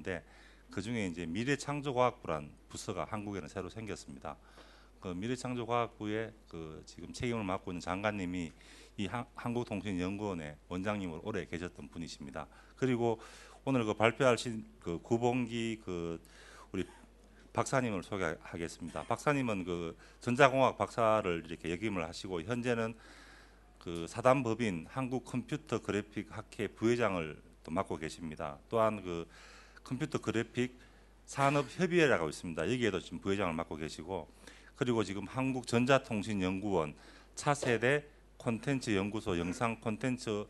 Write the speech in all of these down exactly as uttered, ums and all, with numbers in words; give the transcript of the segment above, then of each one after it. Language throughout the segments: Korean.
있는데 그 중에 이제 미래창조과학부란 부서가 한국에는 새로 생겼습니다. 그 미래창조과학부의 그 지금 책임을 맡고 있는 장관님이 이 한국통신연구원의 원장님으로 오래 계셨던 분이십니다. 그리고 오늘 그 발표하신 그 구봉기 그 우리 박사님을 소개하겠습니다. 박사님은 그 전자공학 박사를 이렇게 역임을 하시고 현재는 그 사단법인 한국컴퓨터그래픽학회 부회장을 또 맡고 계십니다. 또한 그 컴퓨터그래픽 산업협의회라고 있습니다. 여기에도 지금 부회장을 맡고 계시고, 그리고 지금 한국전자통신연구원 차세대 콘텐츠 연구소 영상 콘텐츠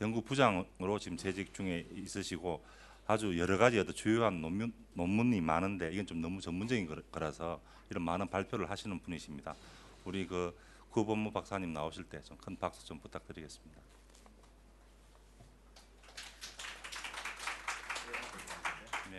연구부장으로 지금 재직 중에 있으시고, 아주 여러 가지 어떤 주요한 논문, 논문이 많은데 이건 좀 너무 전문적인 거라서 이런 많은 발표를 하시는 분이십니다. 우리 그 구본무 박사님 나오실 때 좀 큰 박수 좀 부탁드리겠습니다. 네,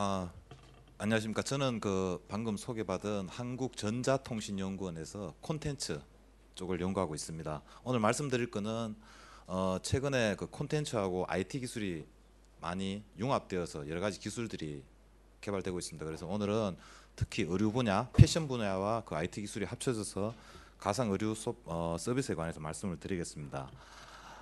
아, 안녕하십니까. 저는 그 방금 소개받은 한국전자통신연구원에서 콘텐츠 쪽을 연구하고 있습니다. 오늘 말씀드릴 거는 어, 최근에 그 콘텐츠하고 아이티 기술이 많이 융합되어서 여러 가지 기술들이 개발되고 있습니다. 그래서 오늘은 특히 의류 분야, 패션 분야와 그 아이티 기술이 합쳐져서 가상 의류 소, 어, 서비스에 관해서 말씀을 드리겠습니다.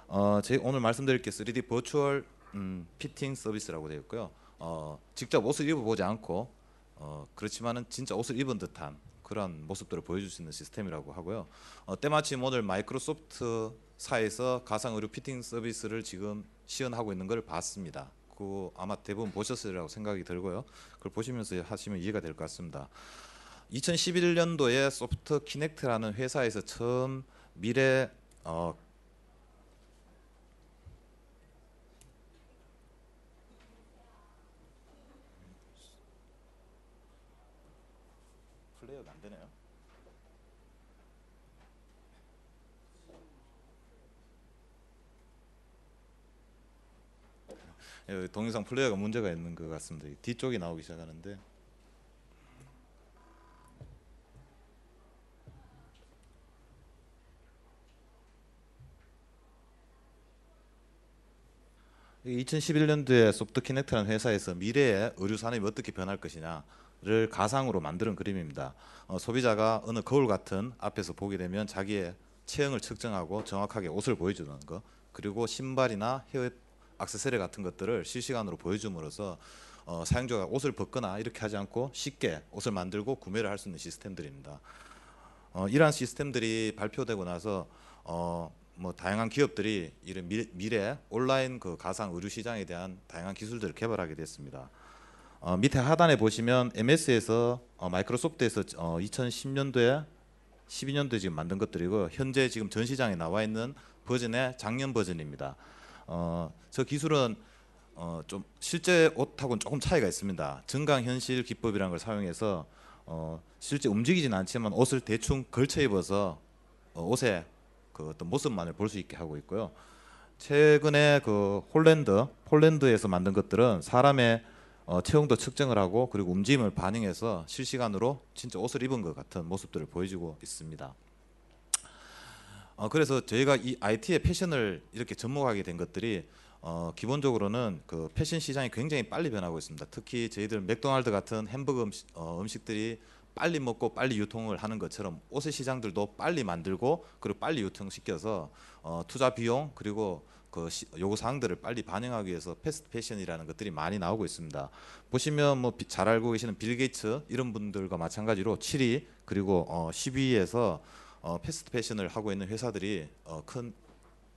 어, 제가 오늘 말씀드릴 게 쓰리디 버추얼 음, 피팅 서비스라고 되어 있고요. 어, 직접 옷을 입어보지 않고 어, 그렇지만은 진짜 옷을 입은 듯한 그런 모습들을 보여줄 수 있는 시스템이라고 하고요. 어, 때마침 오늘 마이크로소프트 사에서 가상 의류 피팅 서비스를 지금 시연하고 있는 걸 봤습니다. 그 아마 대부분 보셨으리라고 생각이 들고요. 그걸 보시면서 하시면 이해가 될 것 같습니다. 이천십일 년도에 소프트 키넥트라는 회사에서 처음 미래 어, 동영상 플레이어가 문제가 있는 것 같습니다. 뒤쪽이 나오기 시작하는데 이천십일 년도에 소프트 키넥트라는 회사에서 미래의 의류 산업이 어떻게 변할 것이냐를 가상으로 만드는 그림입니다. 어, 소비자가 어느 거울 같은 앞에서 보게 되면 자기의 체형을 측정하고 정확하게 옷을 보여주는 것, 그리고 신발이나 헤어 액세서리 같은 것들을 실시간으로 보여줌으로써 어, 사용자가 옷을 벗거나 이렇게 하지 않고 쉽게 옷을 만들고 구매를 할 수 있는 시스템들입니다. 어, 이러한 시스템들이 발표되고 나서 어, 뭐 다양한 기업들이 이런 미, 미래 온라인 그 가상 의류 시장에 대한 다양한 기술들을 개발하게 됐습니다. 어, 밑에 하단에 보시면 엠에스에서 어, 마이크로소프트에서 어, 이천십 년도에 십이 년도에 지금 만든 것들이고, 현재 지금 전 시장에 나와 있는 버전의 작년 버전입니다. 어, 저 기술은 어, 좀 실제 옷하고는 조금 차이가 있습니다. 증강현실 기법이라는 걸 사용해서 어, 실제 움직이진 않지만 옷을 대충 걸쳐 입어서 어, 옷의 그 어떤 모습만을 볼 수 있게 하고 있고요. 최근에 그 홀랜드, 폴란드에서 만든 것들은 사람의 어, 체형도 측정을 하고, 그리고 움직임을 반영해서 실시간으로 진짜 옷을 입은 것 같은 모습들을 보여주고 있습니다. 어, 그래서 저희가 이 아이티의 패션을 이렇게 접목하게 된 것들이 어, 기본적으로는 그 패션 시장이 굉장히 빨리 변하고 있습니다. 특히 저희들 맥도날드 같은 햄버거 음식, 어, 음식들이 빨리 먹고 빨리 유통을 하는 것처럼 옷의 시장들도 빨리 만들고 그리고 빨리 유통시켜서 어, 투자 비용 그리고 그 시, 요구사항들을 빨리 반영하기 위해서 패스트 패션이라는 것들이 많이 나오고 있습니다. 보시면 뭐 잘 알고 계시는 빌 게이츠 이런 분들과 마찬가지로 칠 위 그리고 어, 십 위에서 어, 패스트 패션을 하고 있는 회사들이 어, 큰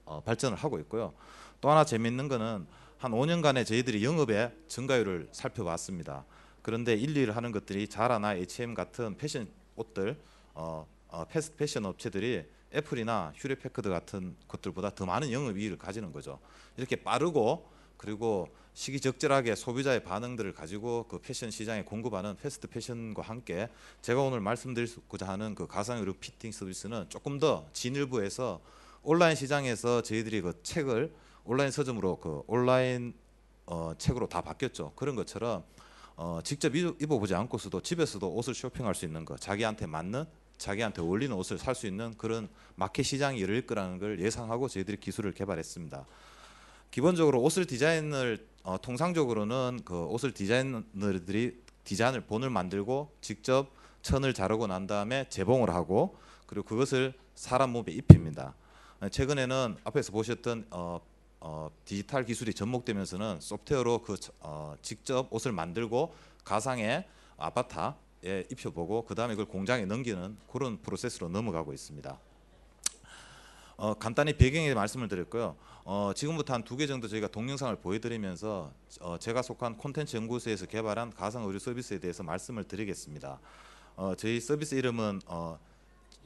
어, 발전을 하고 있고요. 또 하나 재미있는 거는 한 오 년간의 저희들이 영업의 증가율을 살펴봤습니다. 그런데 일, 이 위를 하는 것들이 자라나 에이치앤엠 같은 패션 옷들, 어, 어, 패스트 패션 업체들이 애플이나 휴레패커드 같은 것들보다 더 많은 영업이익을 가지는 거죠. 이렇게 빠르고 그리고 시기적절하게 소비자의 반응들을 가지고 그 패션 시장에 공급하는 패스트 패션과 함께 제가 오늘 말씀드리고자 하는 그 가상의류 피팅 서비스는 조금 더 진일부에서 온라인 시장에서 저희들이 그 책을 온라인 서점으로 그 온라인 어, 책으로 다 바뀌었죠. 그런 것처럼 어, 직접 입어보지 않고서도 집에서도 옷을 쇼핑할 수 있는 거, 자기한테 맞는 자기한테 어울리는 옷을 살 수 있는 그런 마켓 시장이 열릴 거라는 걸 예상하고 저희들이 기술을 개발했습니다. 기본적으로 옷을 디자인을 어, 통상적으로는 그 옷을 디자이너들이 디자인을 본을 만들고 직접 천을 자르고 난 다음에 재봉을 하고 그리고 그것을 사람 몸에 입힙니다. 최근에는 앞에서 보셨던 어, 어, 디지털 기술이 접목되면서는 소프트웨어로 그 어, 직접 옷을 만들고 가상의 아바타에 입혀보고 그 다음에 그걸 공장에 넘기는 그런 프로세스로 넘어가고 있습니다. 어, 간단히 배경에 말씀을 드렸고요. 어, 지금부터 한 두 개 정도 저희가 동영상을 보여드리면서 어, 제가 속한 콘텐츠 연구소에서 개발한 가상 의류 서비스에 대해서 말씀을 드리겠습니다. 어, 저희 서비스 이름은 어,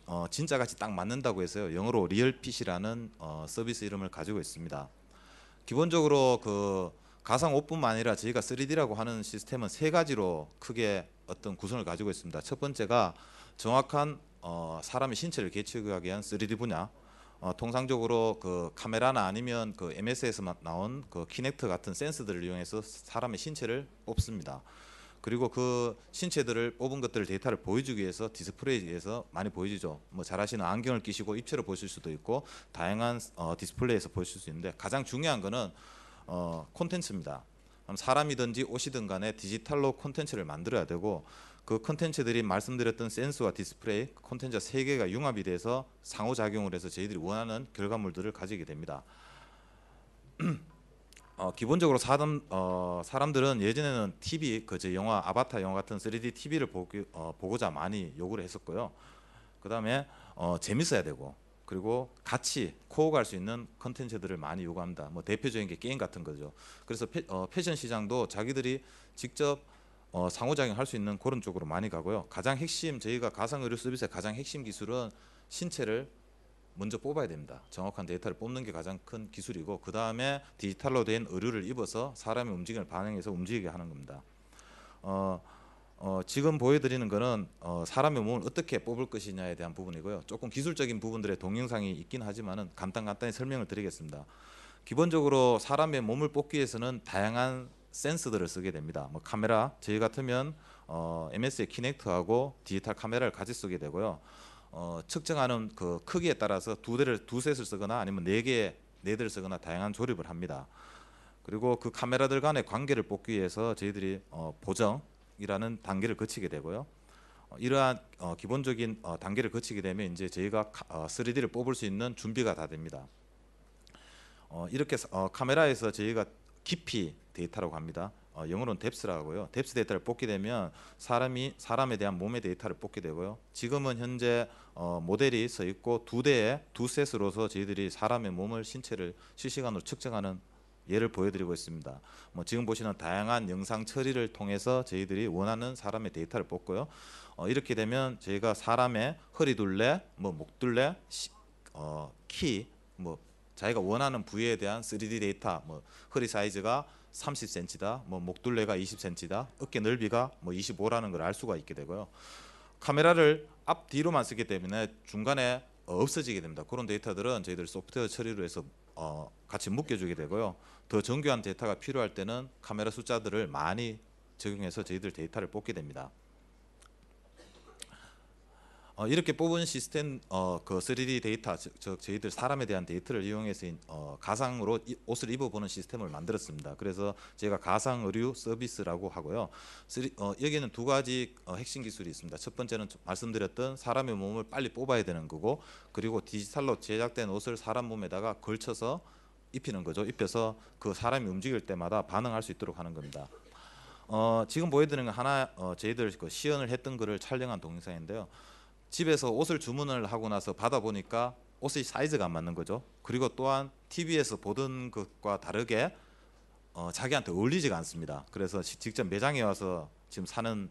어, 진짜같이 딱 맞는다고 해서요. 영어로 리얼핏이라는 어, 서비스 이름을 가지고 있습니다. 기본적으로 그 가상 옷뿐만 아니라 저희가 쓰리디라고 하는 시스템은 세 가지로 크게 어떤 구성을 가지고 있습니다. 첫 번째가 정확한 어, 사람의 신체를 계측하기 위한 쓰리디 분야. 어, 통상적으로 그 카메라나 아니면 그 엠에스에서 나온 그 키넥트 같은 센서들을 이용해서 사람의 신체를 뽑습니다. 그리고 그 신체들을 뽑은 것들을 데이터를 보여주기 위해서 디스플레이에서 많이 보여주죠. 뭐 잘 아시는 안경을 끼시고 입체로 보실 수도 있고 다양한 어, 디스플레이에서 보실 수 있는데 가장 중요한 거는 어, 콘텐츠입니다. 사람이든지 옷이든 간에 디지털로 콘텐츠를 만들어야 되고 그 콘텐츠들이 말씀드렸던 센스와 디스플레이 콘텐츠 세 개가 융합이 돼서 상호작용을 해서 저희들이 원하는 결과물들을 가지게 됩니다. 어, 기본적으로 사람, 어, 사람들은 예전에는 티비, 그 제 영화 아바타 영화 같은 쓰리디 티비를 보기, 어, 보고자 많이 요구를 했었고요. 그 다음에 어, 재밌어야 되고 그리고 같이 코어갈 수 있는 콘텐츠들을 많이 요구합니다. 뭐 대표적인 게 게임 같은 거죠. 그래서 패, 어, 패션 시장도 자기들이 직접 어, 상호작용할 수 있는 그런 쪽으로 많이 가고요. 가장 핵심 저희가 가상 의료 서비스의 가장 핵심 기술은 신체를 먼저 뽑아야 됩니다. 정확한 데이터를 뽑는 게 가장 큰 기술이고 그 다음에 디지털로 된 의류를 입어서 사람의 움직임을 반영해서 움직이게 하는 겁니다. 어, 어, 지금 보여드리는 것은 어, 사람의 몸을 어떻게 뽑을 것이냐에 대한 부분이고요. 조금 기술적인 부분들의 동영상이 있긴 하지만은 간단 간단히 설명을 드리겠습니다. 기본적으로 사람의 몸을 뽑기 위해서는 다양한 센서들을 쓰게 됩니다. 뭐 카메라, 저희 같으면 어, 엠에스의 키넥트하고 디지털 카메라를 같이 쓰게 되고요. 어, 측정하는 그 크기에 따라서 두 대를 두 셋을 쓰거나 아니면 네 개의 네 대를 쓰거나 다양한 조립을 합니다. 그리고 그 카메라들 간의 관계를 뽑기 위해서 저희들이 어, 보정이라는 단계를 거치게 되고요. 어, 이러한 어, 기본적인 어, 단계를 거치게 되면 이제 저희가 어, 쓰리디를 뽑을 수 있는 준비가 다 됩니다. 어, 이렇게 어, 카메라에서 저희가 깊이 데이터라고 합니다. 어, 영어로는 뎁스라고요. 뎁스 데이터를 뽑게 되면 사람이 사람에 대한 몸의 데이터를 뽑게 되고요. 지금은 현재 어, 모델이 서 있고 두 대의 두 셋으로서 저희들이 사람의 몸을 신체를 실시간으로 측정하는 예를 보여드리고 있습니다. 뭐 지금 보시는 다양한 영상 처리를 통해서 저희들이 원하는 사람의 데이터를 뽑고요. 어, 이렇게 되면 저희가 사람의 허리둘레, 뭐 목둘레, 시, 어, 키, 뭐 자기가 원하는 부위에 대한 쓰리디 데이터, 뭐 허리 사이즈가 삼십 센티미터다, 뭐 목둘레가 이십 센티미터다, 어깨 넓이가 뭐 이십오라는 걸 알 수가 있게 되고요. 카메라를 앞 뒤로만 쓰기 때문에 중간에 없어지게 됩니다. 그런 데이터들은 저희들 소프트웨어 처리로 해서 어, 같이 묶여주게 되고요. 더 정교한 데이터가 필요할 때는 카메라 숫자들을 많이 적용해서 저희들 데이터를 뽑게 됩니다. 어, 이렇게 뽑은 시스템 어, 그 쓰리디 데이터 즉, 즉 저희들 사람에 대한 데이터를 이용해서 어, 가상으로 이, 옷을 입어보는 시스템을 만들었습니다. 그래서 저희가 가상 의류 서비스라고 하고요. 쓰리, 어, 여기에는 두 가지 어, 핵심 기술이 있습니다. 첫 번째는 말씀드렸던 사람의 몸을 빨리 뽑아야 되는 거고 그리고 디지털로 제작된 옷을 사람 몸에다가 걸쳐서 입히는 거죠. 입혀서 그 사람이 움직일 때마다 반응할 수 있도록 하는 겁니다. 어, 지금 보여드리는 건 하나 어, 저희들 그 시연을 했던 거를 촬영한 동영상인데요. 집에서 옷을 주문을 하고 나서 받아보니까 옷의 사이즈가 안 맞는 거죠. 그리고 또한 티비에서 보던 것과 다르게 어, 자기한테 어울리지가 않습니다. 그래서 시, 직접 매장에 와서 지금 사는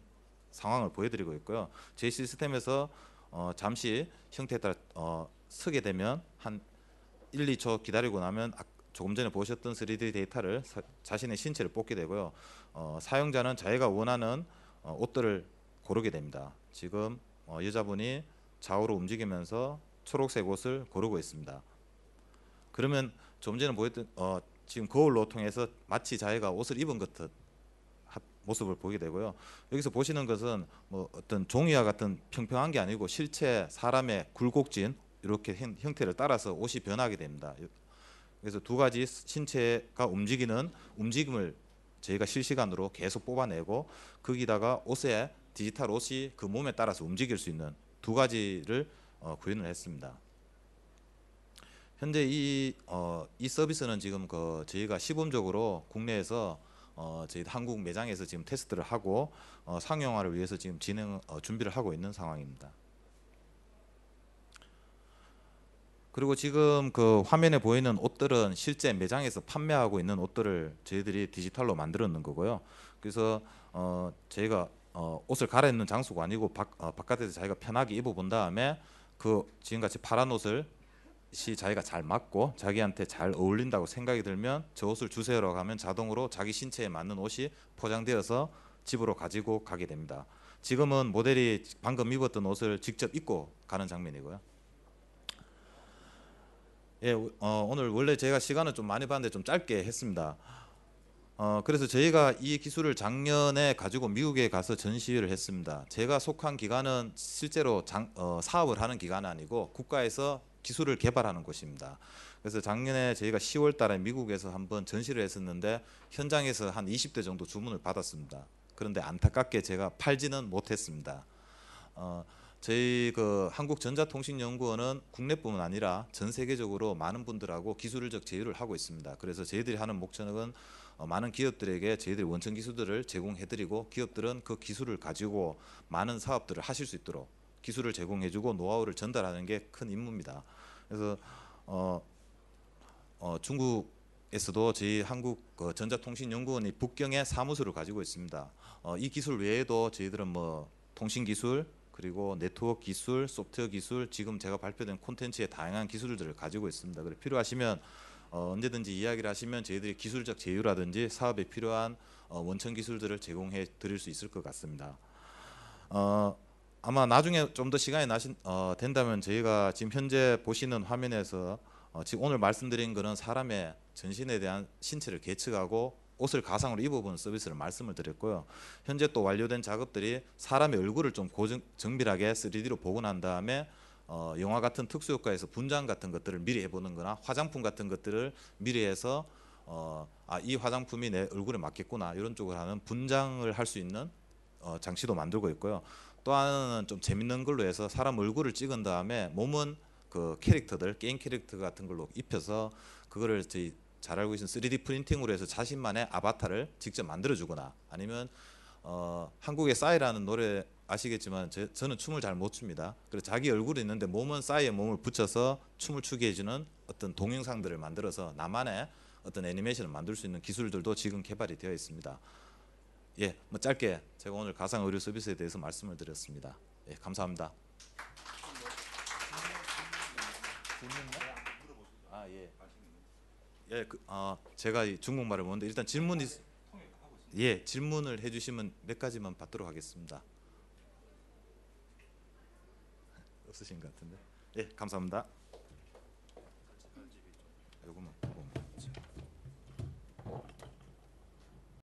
상황을 보여드리고 있고요. 제 시스템에서 어, 잠시 형태에 따라 어, 서게 되면 한 일, 이 초 기다리고 나면 조금 전에 보셨던 쓰리디 데이터를 사, 자신의 신체를 뽑게 되고요. 어, 사용자는 자기가 원하는 어, 옷들을 고르게 됩니다. 지금 어, 여자분이 좌우로 움직이면서 초록색 옷을 고르고 있습니다. 그러면 조금 전에 보였던 어, 지금 거울로 통해서 마치 자기가 옷을 입은 것 같은 모습을 보게 되고요. 여기서 보시는 것은 뭐 어떤 종이와 같은 평평한 게 아니고 실제 사람의 굴곡진 이렇게 형, 형태를 따라서 옷이 변하게 됩니다. 그래서 두 가지 신체가 움직이는 움직임을 저희가 실시간으로 계속 뽑아내고 거기다가 옷의 디지털 옷이 그 몸에 따라서 움직일 수 있는 두 가지를 어, 구현을 했습니다. 현재 이, 어, 이 서비스는 지금 그 저희가 시범적으로 국내에서 어, 저희 한국 매장에서 지금 테스트를 하고 어, 상용화를 위해서 지금 진행 어, 준비를 하고 있는 상황입니다. 그리고 지금 그 화면에 보이는 옷들은 실제 매장에서 판매하고 있는 옷들을 저희들이 디지털로 만들었는 거고요. 그래서 어, 저희가 어, 옷을 갈아입는 장소가 아니고 바, 어, 바깥에서 자기가 편하게 입어본 다음에 그 지금같이 파란 옷을 시 자기가 잘 맞고 자기한테 잘 어울린다고 생각이 들면 저 옷을 주세요라고 하면 자동으로 자기 신체에 맞는 옷이 포장되어서 집으로 가지고 가게 됩니다. 지금은 모델이 방금 입었던 옷을 직접 입고 가는 장면이고요. 예, 어, 오늘 원래 제가 시간을 좀 많이 봤는데 좀 짧게 했습니다. 어, 그래서 저희가 이 기술을 작년에 가지고 미국에 가서 전시를 했습니다. 제가 속한 기관은 실제로 장, 어, 사업을 하는 기관은 아니고 국가에서 기술을 개발하는 곳입니다. 그래서 작년에 저희가 시월 달에 미국에서 한번 전시를 했었는데 현장에서 한 이십 대 정도 주문을 받았습니다. 그런데 안타깝게 제가 팔지는 못했습니다. 어, 저희 그 한국전자통신연구원은 국내뿐만 아니라 전 세계적으로 많은 분들하고 기술적 제휴를 하고 있습니다. 그래서 저희들이 하는 목적은 어, 많은 기업들에게 저희들이 원천 기술들을 제공해드리고 기업들은 그 기술을 가지고 많은 사업들을 하실 수 있도록 기술을 제공해주고 노하우를 전달하는 게 큰 임무입니다. 그래서 어, 어, 중국에서도 저희 한국 어, 전자통신연구원이 북경에 사무소를 가지고 있습니다. 어, 이 기술 외에도 저희들은 뭐 통신기술 그리고 네트워크 기술, 소프트웨어 기술, 지금 제가 발표된 콘텐츠의 다양한 기술들을 가지고 있습니다. 그래서 필요하시면 어, 언제든지 이야기를 하시면 저희들이 기술적 제휴라든지 사업에 필요한 어, 원천 기술들을 제공해 드릴 수 있을 것 같습니다. 어, 아마 나중에 좀 더 시간이 나신, 어, 된다면 저희가 지금 현재 보시는 화면에서 어, 지금 오늘 말씀드린 것은 사람의 전신에 대한 신체를 계측하고 옷을 가상으로 입어보는 서비스를 말씀을 드렸고요. 현재 또 완료된 작업들이 사람의 얼굴을 좀 고정, 정밀하게 쓰리디로 복원한 다음에 어, 영화 같은 특수효과에서 분장 같은 것들을 미리 해보는 거나 화장품 같은 것들을 미리 해서 어, 아, 이 화장품이 내 얼굴에 맞겠구나 이런 쪽으로 하는 분장을 할 수 있는 어, 장치도 만들고 있고요. 또 하나는 좀 재밌는 걸로 해서 사람 얼굴을 찍은 다음에 몸은 그 캐릭터들 게임 캐릭터 같은 걸로 입혀서 그거를 저희 잘 알고 계신 쓰리디 프린팅으로 해서 자신만의 아바타를 직접 만들어주거나 아니면 어, 한국의 싸이라는 노래 아시겠지만 제, 저는 춤을 잘 못 춥니다. 그래서 자기 얼굴이 있는데 몸은 싸이의 몸을 붙여서 춤을 추게 해주는 어떤 동영상들을 만들어서 나만의 어떤 애니메이션을 만들 수 있는 기술들도 지금 개발이 되어 있습니다. 예, 뭐 짧게 제가 오늘 가상 의료 서비스에 대해서 말씀을 드렸습니다. 예, 감사합니다. 아, 예. 예, 그, 어, 제가 중국말을 모르는데 일단 질문이 예, 질문을 해 주시면 몇 가지만 받도록 하겠습니다. 없으신 것 같은데. 예, 감사합니다. 요거만